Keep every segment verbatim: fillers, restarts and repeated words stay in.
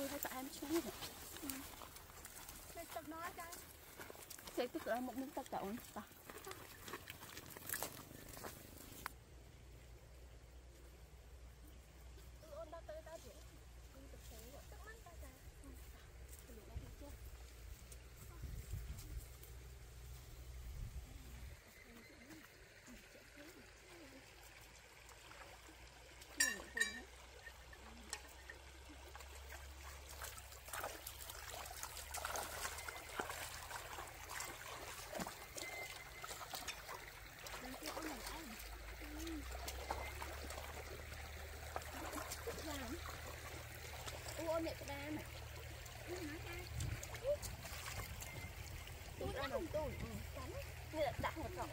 tôi thấy tại em xuống hết rồi. Nên tập nói cái sẽ tức là một miếng tập trộn tập. Mẹ ba mày. Tôi ăn tôi, cắn. Bây giờ đặt một cậu.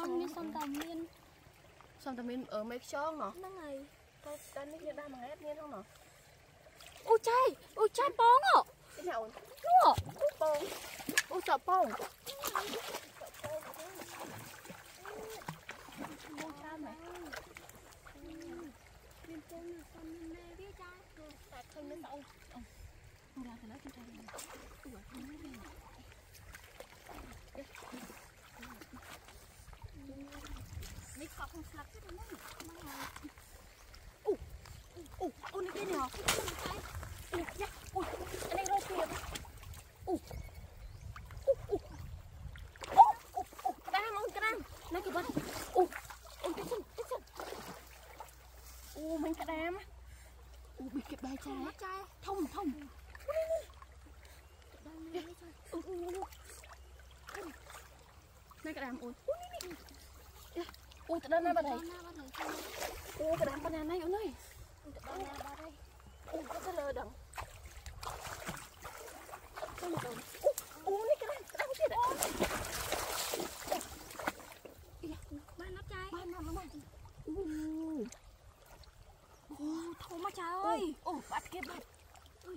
Xong như xong tầm miên. Xong tầm miên ở mấy xong hả? Nó này. Cô ta biết như ba mà ép miên không hả? Ôi chai, ôi chai bóng hả? Cái nào? Đúng hả? Ôi bóng. Ôi sợ bóng. Ôi chai mày. Miên bóng là xong miên nè biết chai. Tạc thân miên bóng. Không ra thì nói chung chai này. Ôi không biết gì. Đấy. Mấy cọc không sạch chứ đâu mất. Ủa, ủa, ủa, này kia này hả? Ủa, dạ, ủa, anh ấy rơi kìa. Ủa, ủa, ủa, ủa, ủa, cái đám ổng, cái đám. Nói kìa bớt. Ủa, ủa, cái chân, cái chân. Ủa, mình cái đám á. Ủa, bị kịp bài chai á. Thông, thông. Ủa, ủa, ủa. Nói cái đám ủa. Ủa, nè, nè. Ui, tụi đơn ra bà đây. Ui, tụi đơn bà này ở nơi. Tụi đơn ra bà đây. Ui, có cái lơ đậm. Ui, ui, cái này, cái này có thể đậm. Ba nắp chai. Ba nắp nó bà. Ui. Ui, thôi mà chai ơi. Ui, bắt kia bắt. Ui,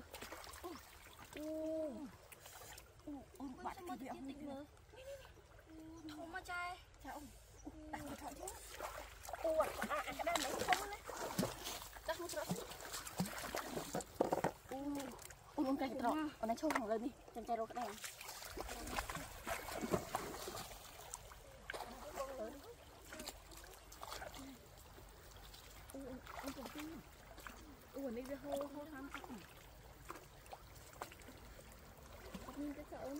ui. Ui, ui, bắt kia bị ấm. Thôi mà chai. Chai ui. Đặt cái thỏi chứ. Ủa, à, cái đàn này không đấy. Đặt một cái. Ủa, ủa, cái thỏi. Còn này trông hỏng lên đi. Chèn chè rồi cái đàn. Ủa, ủa, ủa, này giờ hô hô tham sắc. Nhìn cái sợ ôm.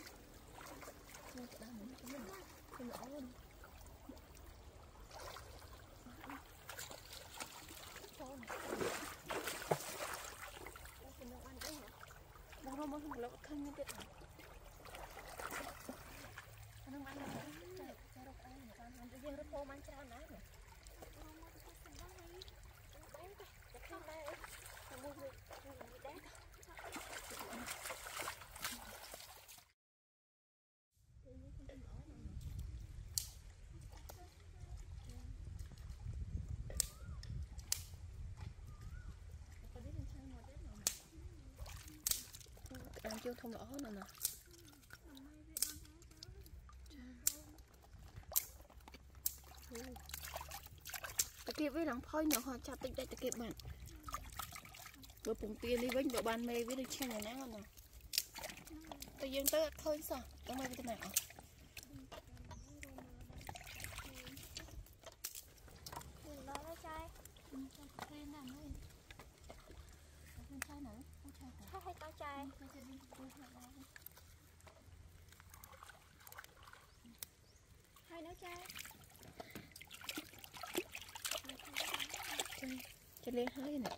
Nhìn cái đàn này cũng được. Không nhỏ luôn. Hãy subscribe cho kênh Ghiền Mì Gõ để không bỏ lỡ những video hấp dẫn. kêu thông rõ hết rồi nè. Tại kia với lắng phơi nhỏ hoa chặt tích đây tại kia bạn. Bữa bụng tiền đi với nhỏ bàn mê với được chiên này nắng nè. Tại dương tới thôi sao? Đang mê với tên nào? Hai nấu chai cho lên hơi nè.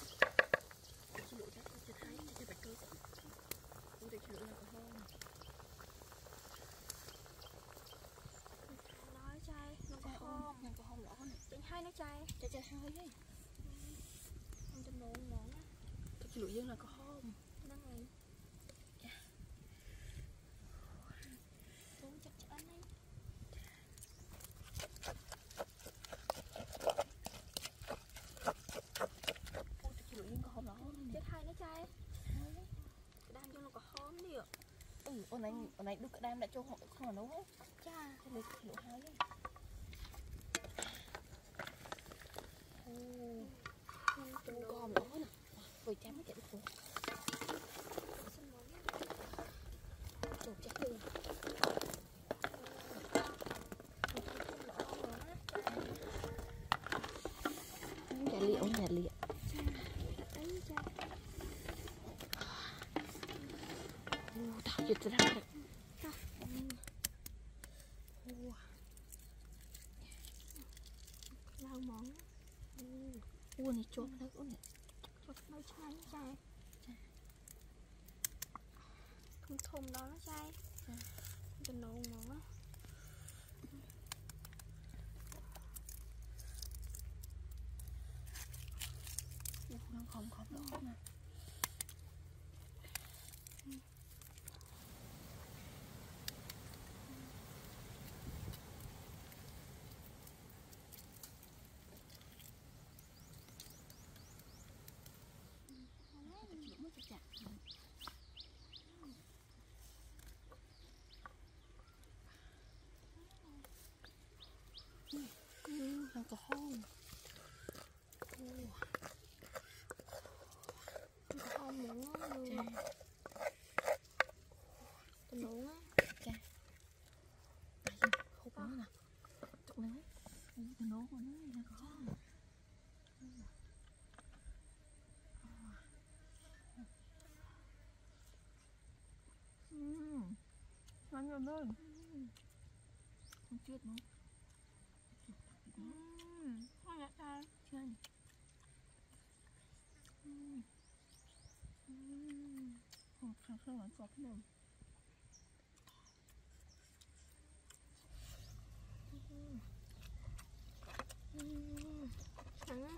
Chỉ lụi trái trái hai trái bạch cơ. Tôi để chỉ lụi là có hòn. Nói trái nó có hòn. Nó có hòn đó nè. Trái hai nó trái. Trái trái hai gì? Không cho nấu nó. Chỉ lụi riêng là có hòn. Năng này. Ôn này, ôn này đúc đam đã cho họ không còn nấu hết. Cha, lấy lỗ hai đi. Ồ, còn nữa nè. Vừa chấm cái đục luôn. Chụp chắc đi. Nhà liệu, nhà liệu. Get it out. Lau món. Ủa này chốt đấy ủa này. Chốt mấy chai nó chai. Thùng thùng đó nó chai. Đừng nấu món á. Không không không đó nè. Nó có hôn. Nó có hôn nữa. Tình đủ á. Chà. Hụt nữa nè. Chụp nữa. Tình đủ của nó nó có hôn. Ăn gần lên. Không chết nữa. Thôi đã ta chân. Hột khăn khăn là cọp luôn. Trắng á.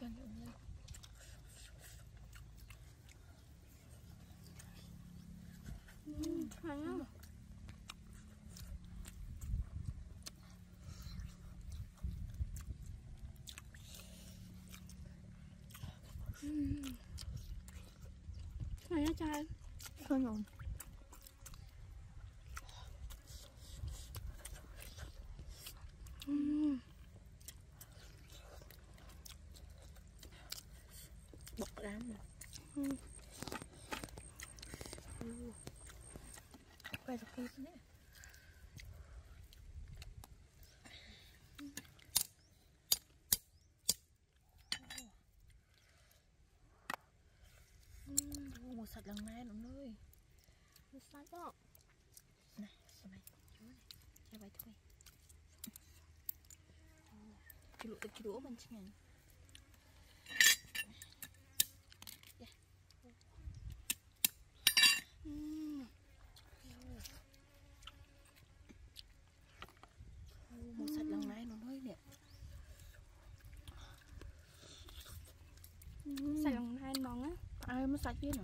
Trắng á. Này nó chai thôi ngon. Một sạch lần này nó nuôi nó sạch đó này cho mày chúa này cho mày thôi cái lũ cái lũ bên trên một sạch lần này nó nuôi nè sạch lần này mòn á ai mới sạch chứ nè.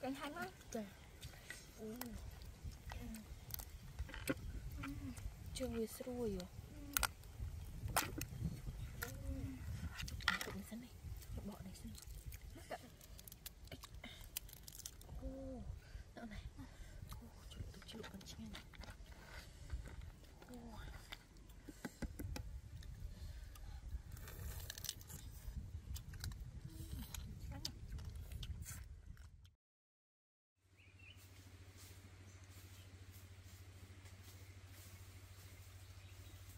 Cái hành á. Trời. Ừ. Trường về rồi rồi. Tụi mình sẵn này. Tụi bọn này sẵn. Mất cận. Ô. Nợ này. Ô. Chụp tụi chụp con chênh này. Ô. Hãy subscribe cho kênh Ghiền Mì Gõ để không bỏ lỡ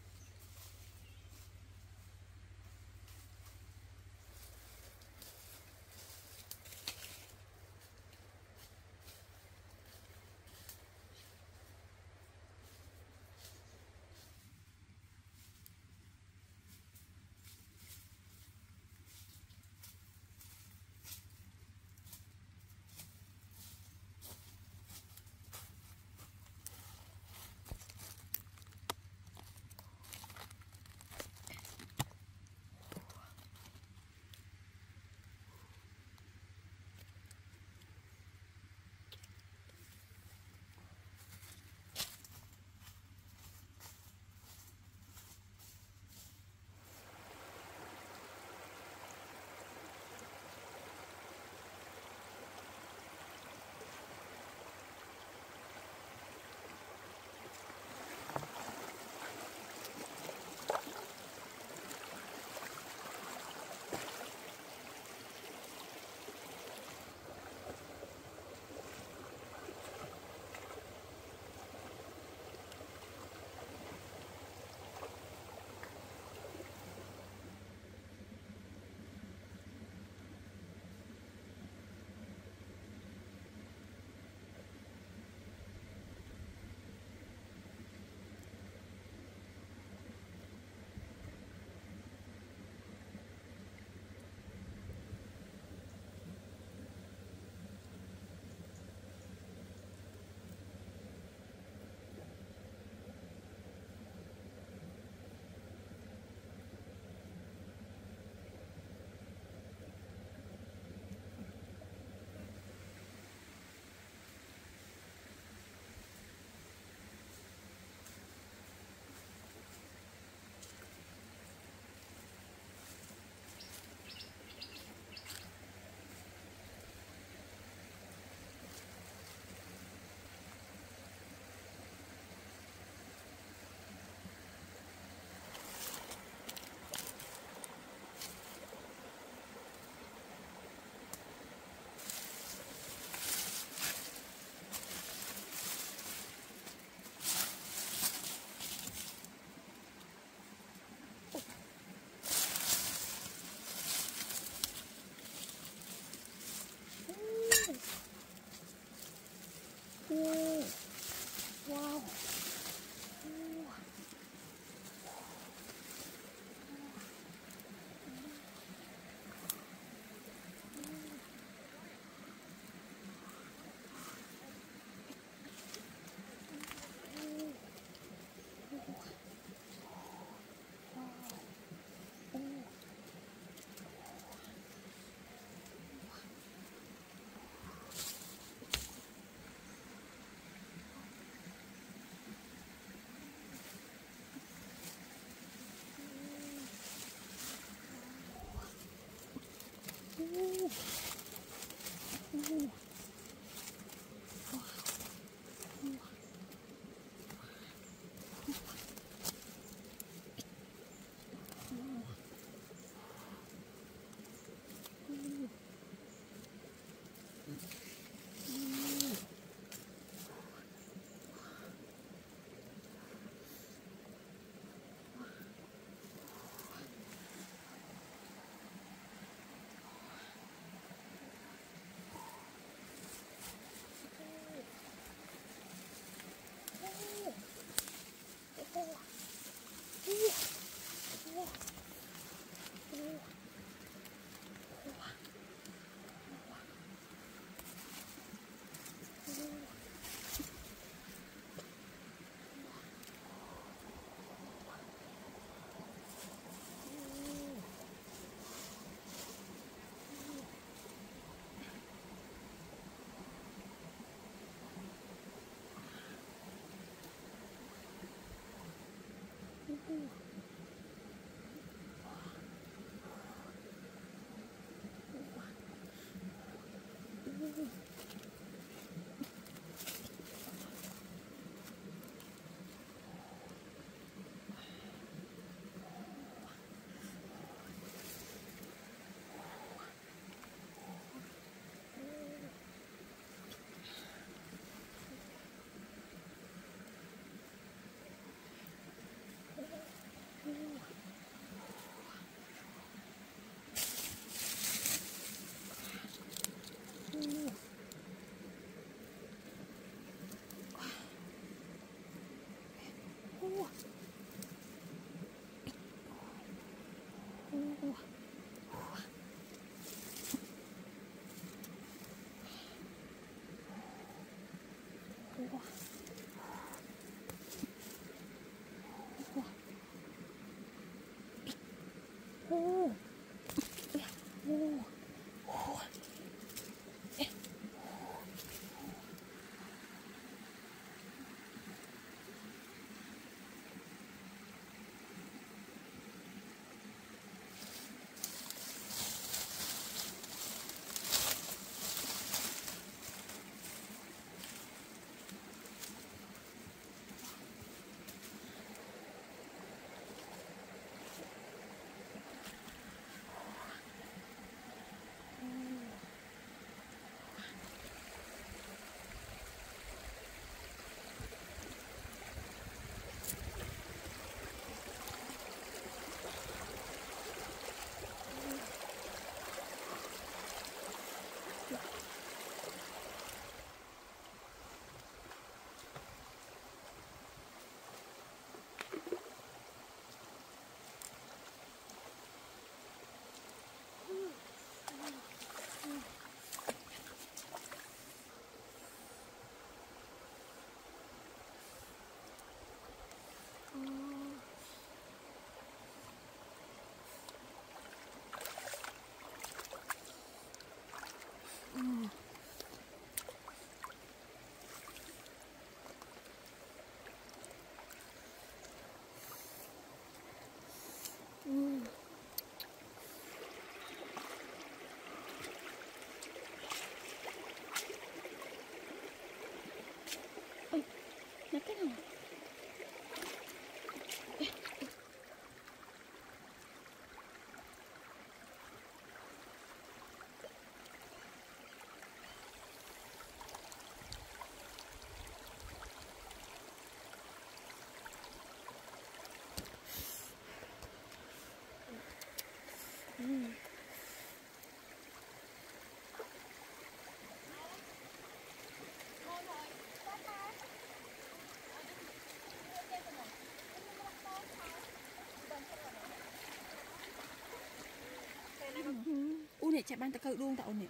những video hấp dẫn. Chạy ban ta cậu đuông tạo này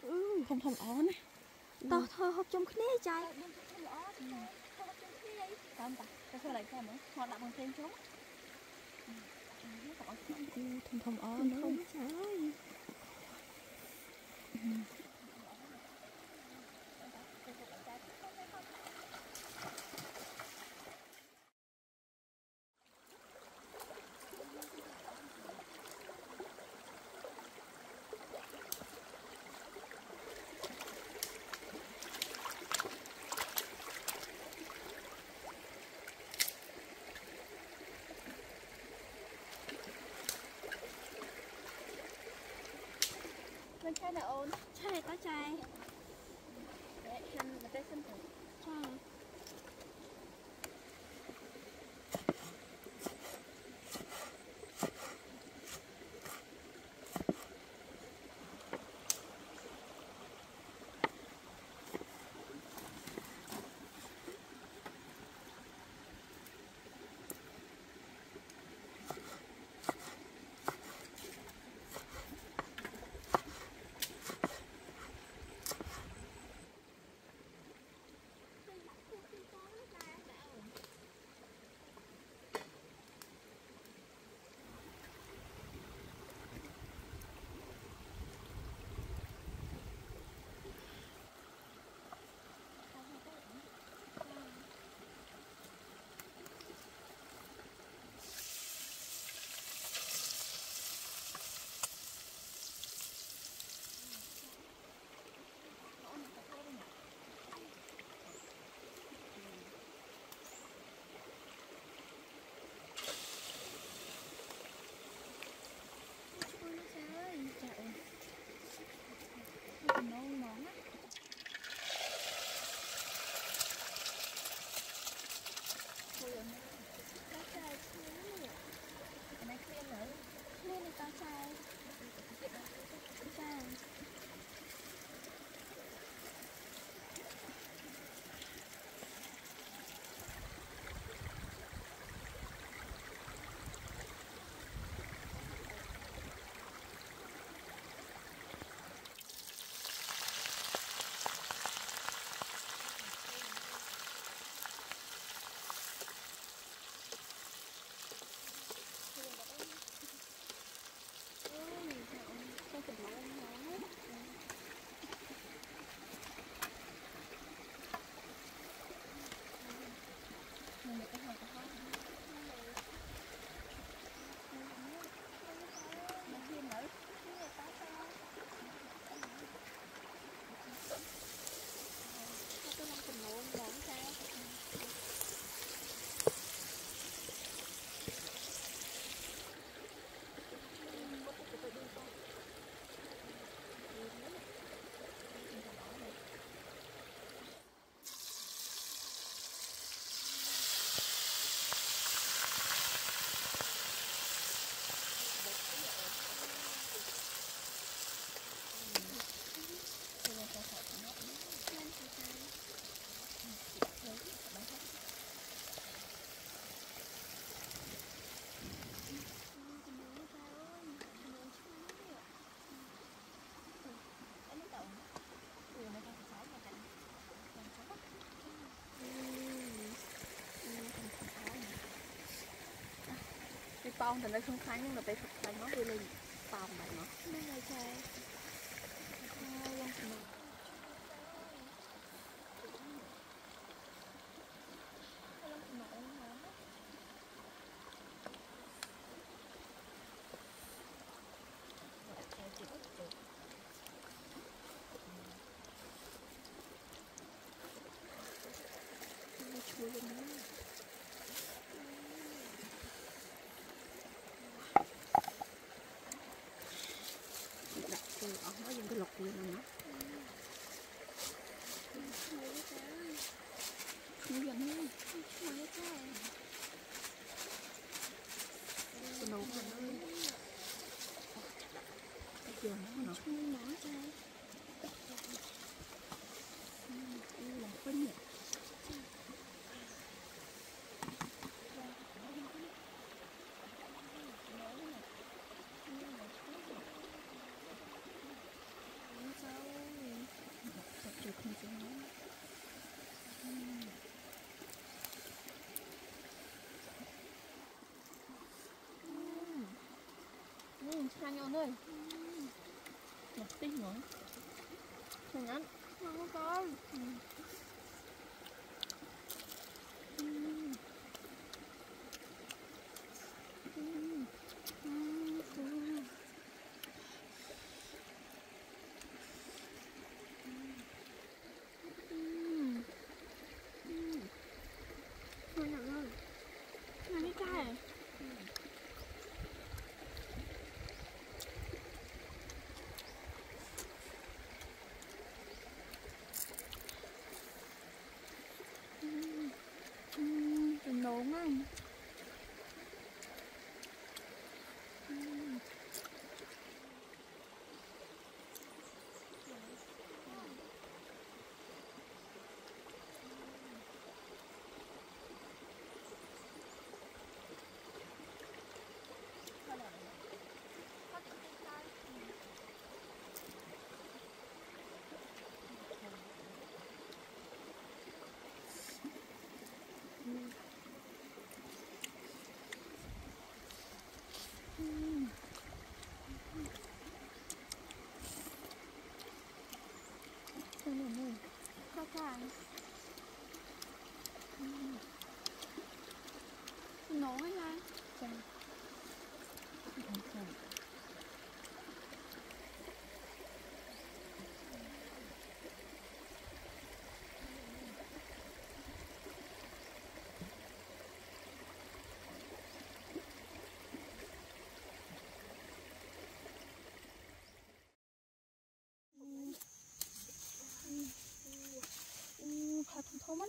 không không ó này tao thôi học trong khné trai không ta sao lại sao nữa họ đặt bằng tên chúng không không ó không trái chai là ôn chai này có chai để ăn là tay xanh chai con thì nó không khá, nhưng mà tại thực là nó đi lên phòng này nó sang nhau thôi. Một tí nữa. Thằng anh không có. Nổ hay là chà. Không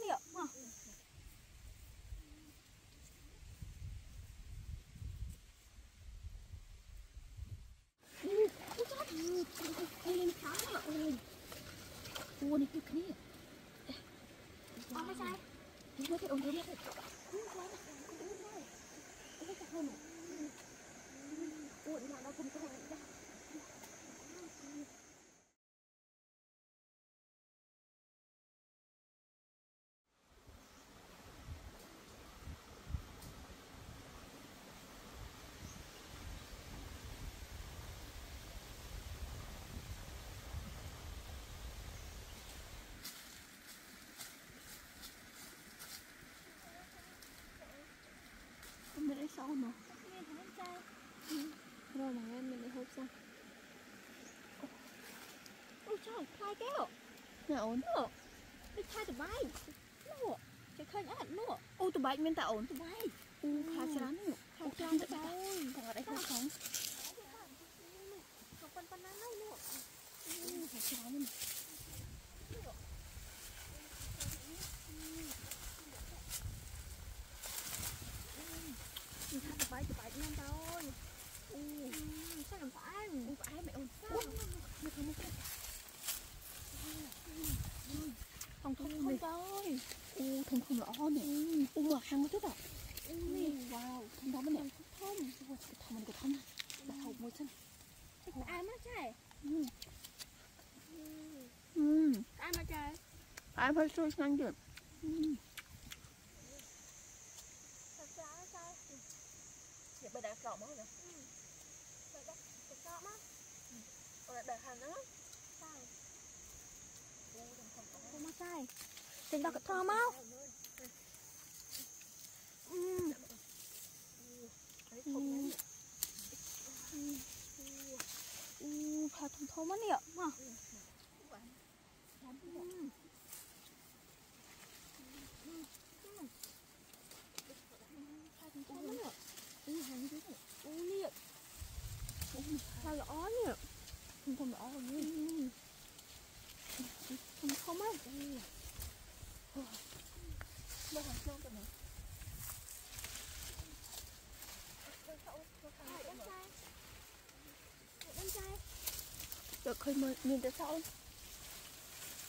liệu mà. Ôi, cái kia. Ông cái sai. Đi với cái ông đứa này. Ôi, nó nó không có hồn nữa. Sao mà rồi mà em mình đi hộp sao? Ôi trời, khai kéo. Nè ổn nữa. Đi khai tụi bay. Nó. Chạy khai nhá hẳn nữa. Ô tụi bay mình ta ổn tụi bay. Ô khai chán nữa. Khai chán tụi bay. Thằng ở đây không sống. Thằng phân phân nắng lâu nữa. Ô khai chán nữa. Bảy tụi bảy đi ăn thôi. Ừ. Sao làm phải? Ủa phải mẹ ơi. Mẹ không muốn. Không không không thôi. Ừ, không không rõ nè. Ừ, là hăng chút à. Ừ, wow, không đó mới nè. Không. Thôi mình cũng không. Bà hộp mua chứ. Cái ai mà chơi? Ừ. Ừ. Ai mà chơi? Ai phải chơi nhanh được. Ừ. Bây giờ cậu Trên đó cái thơm không? Uhm. Uhm. Uhm. Thơm thơm quá nè. Uhm. Sao rõ nhỉ? Không không rõ rồi nhỉ? Không không ấy. Đâu hẳn trông tầm này. Rồi em trai. Rồi em trai. Rồi khơi mời nhìn tới sau.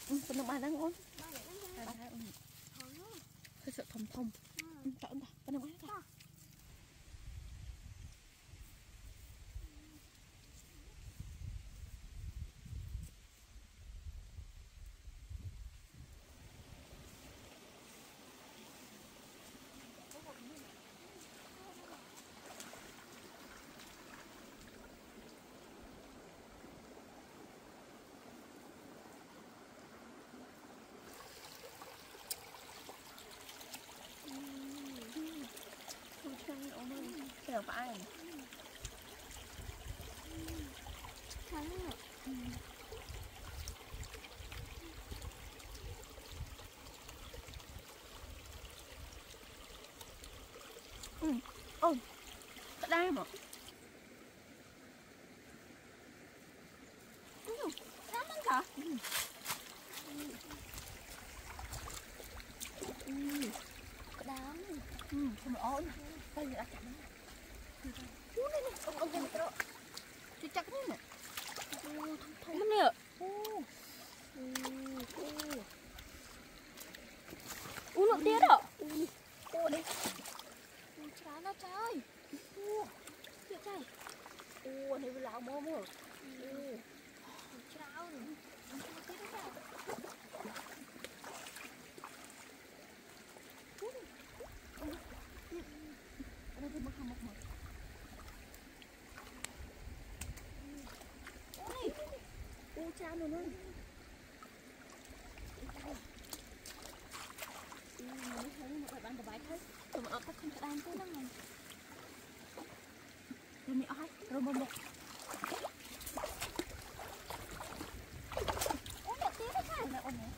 Còn đồng bà đang ổn. Bà lại đang ổn. Bà lại ổn. Hơi sợ thòng thòng. Sợ ổn bà. Còn đồng bà đang ổn. Hãy subscribe cho kênh Ghiền Mì Gõ để không bỏ lỡ những video hấp dẫn. Ừ, ừ, ở đây mà. Ừ, lắm lắm cả. Ừ. Ừ, có đám. Ừ, không ổn. Đây là chậm. Ủa này này, ông ông cái đó. Chị chắc thế này. Ô, thằng này ạ. Ô. Ô. Ủa nó tía đó. Ô đi. Nó chả nó trời. Ô. Chị chạy. Ô, này vừa lão mơ mơ. Ô. Cháo này. Cái đó. Ô. Nó cứ mắc mắc mắc. Chán rồi luôn. Mình thấy một bài bán của bài thôi. Tụi mình không thể ăn tới đó này. Rồi mẹ ơi, rồi bông bông. Ủa mẹ tí cái này là ổn hả?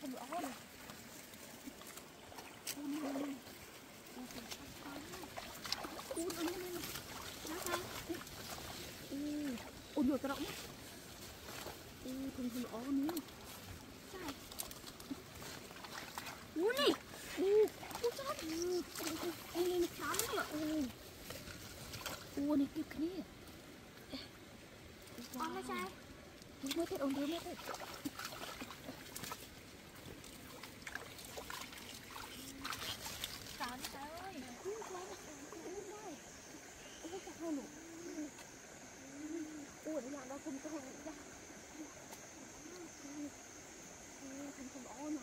Không được ổn rồi. Ủa mẹ ơi. Ôi dồi cái động á. Ôi không gì ó nữa. Sao? Ôi này. Ôi chết. Ôi này nó chán lắm. Ôi này kịp cái này. Ôi nó chai. Ôi mới thích ổn đứa mới thích. Chán trời ơi. Ôi quá nè. Ôi chả hơn nữa. Ủa nó đó không có hàng ra. Không không bỏ mà.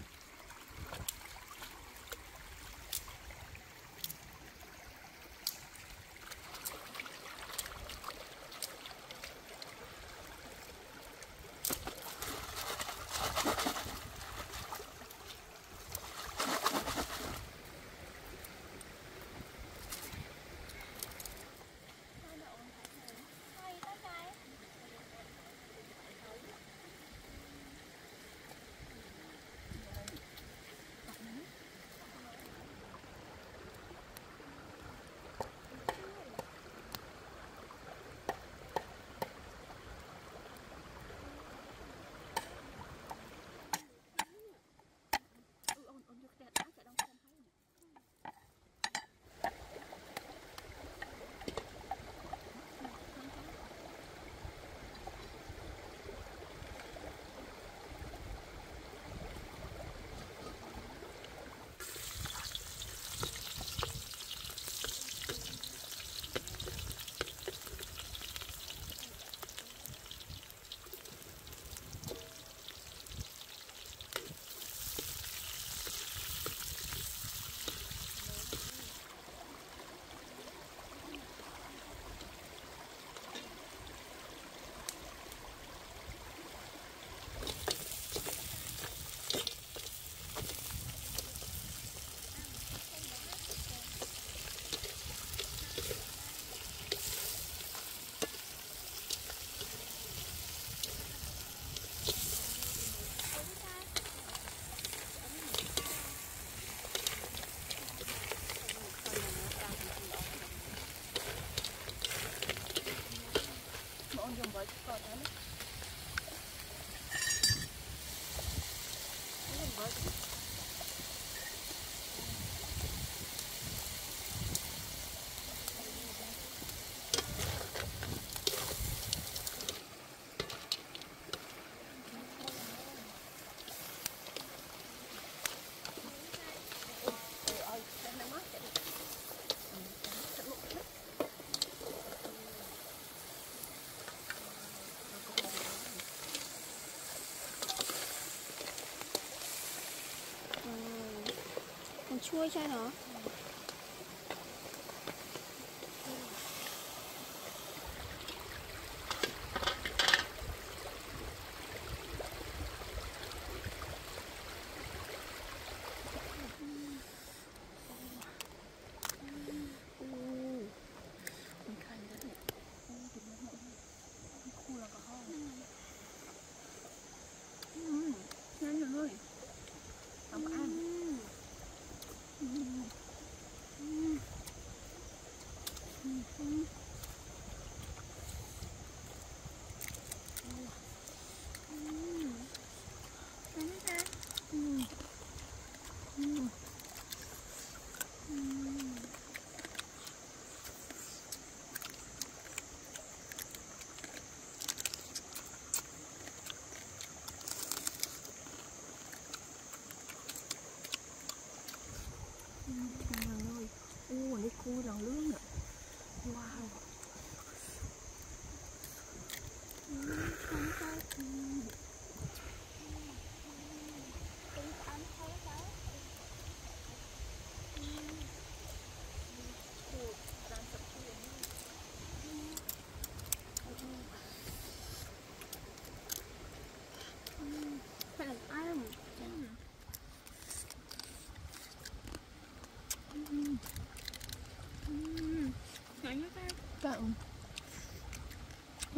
chua cho nó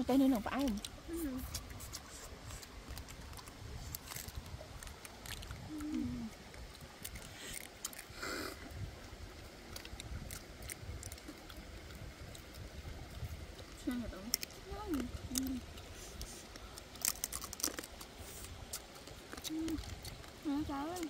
cái nữa nó phải không? Nó trái